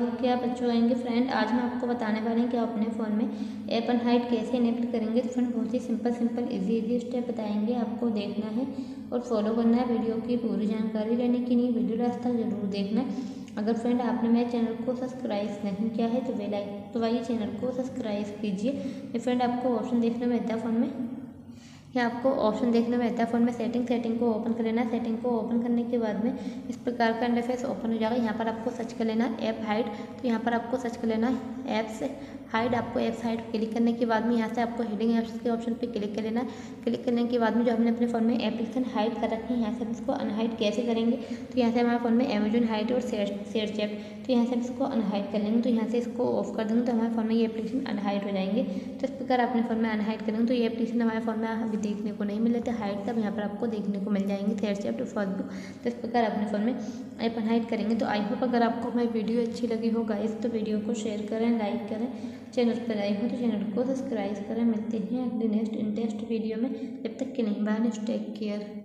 क्या बच्चों आएंगे फ्रेंड, आज हम आपको बताने वाले हैं कि आप अपने फ़ोन में ऐप अनहाइड कैसे इनेबल करेंगे। तो फ्रेंड बहुत ही सिंपल इजी स्टेप बताएंगे, आपको देखना है और फॉलो करना है। वीडियो की पूरी जानकारी लेने के लिए वीडियो लास्ट तक जरूर देखना है। अगर फ्रेंड आपने मेरे चैनल को सब्सक्राइब नहीं किया है तो बेल आइकन दबाइए, चैनल को सब्सक्राइब कीजिए। ये फ्रेंड आपको ऑप्शन देखने में आता है फ़ोन में, या आपको ऑप्शन देखने में रहता है फ़ोन में सेटिंग को ओपन कर लेना है। सेटिंग को ओपन करने के बाद में इस प्रकार का इंटरफेस ओपन हो जाएगा। यहाँ पर आपको सर्च कर लेना है ऐप हाइड। तो यहाँ पर आपको सर्च कर लेना है ऐप्स हाइड। आपको ऐप्स हाइड क्लिक करने के बाद में यहाँ से आपको हेडिंग ऐप्स के ऑप्शन पे क्लिक कर लेना है। क्लिक करने के बाद में जो हमने अपने फ़ोन में एप्लीकेशन हाइड कर रखी है, यहाँ से हम इसको अनहाइड कैसे करेंगे। तो यहाँ से हमारे फ़ोन में अमेजॉन हाइड और सर्च ऐप, तो यहाँ से हम इसको अनहाइड कर लेंगे। तो यहाँ से इसको ऑफ कर देंगे तो हमारे फ़ोन में ये एप्लीकेशन अनहाइड हो जाएंगे। तो इस प्रकार अपने फ़ोन में अनहाइड करेंगे तो ये एप्लीकेशन हमारे फ़ोन में देखने को नहीं मिल रहे थे हाइड तब यहाँ पर आपको देखने को मिल जाएंगे थ्रेड्स और फेसबुक। तो इस प्रकार अपने फ़ोन में ऐप अनहाइड करेंगे। तो आई होप अगर आपको हमारी वीडियो अच्छी लगी हो गाइस तो वीडियो को शेयर करें, लाइक करें। चैनल पर आए हो तो चैनल को सब्सक्राइब करें। मिलते हैं अगले नेक्स्ट इंटरेस्ट वीडियो में, जब तक के नहीं बाय, टेक केयर।